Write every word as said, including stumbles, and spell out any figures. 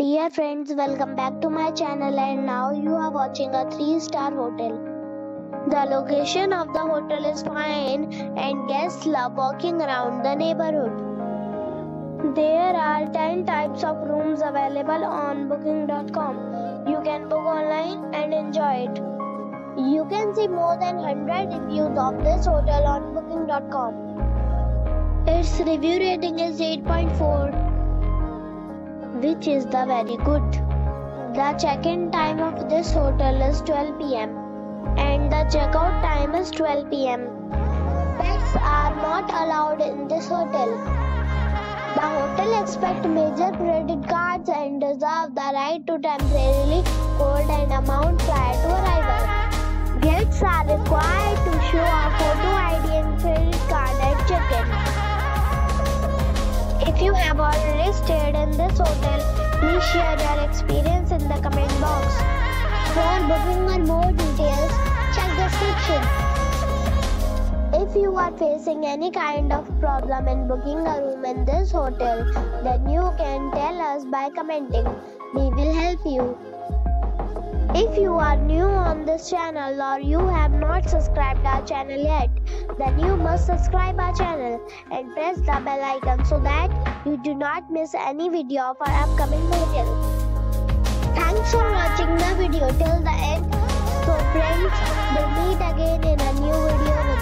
Dear friends, welcome back to my channel and now you are watching a three star hotel. The location of the hotel is fine and guests love walking around the neighborhood. There are ten types of rooms available on booking dot com. You can book online and enjoy it. You can see more than one hundred reviews of this hotel on booking dot com. Its review rating is eight point four. which is the very good. The check-in time of this hotel is twelve p m and the check-out time is twelve p m Pets are not allowed in this hotel. The hotel accepts major credit cards and reserves the right to temporarily hold an amount prior to arrival. Guests are required to show a photo I D and credit card at check-in. If you have already stayed in this hotel, please share your experience in the comment box. For booking or more details, check description. If you are facing any kind of problem in booking a room in this hotel, then you can tell us by commenting. We will help you. If you are new on this channel or you have not subscribed our channel yet, then you must subscribe our channel and press the bell icon so that you do not miss any video of our upcoming hotel. Thanks for watching the video till the end. So friends, we'll meet again in a new video.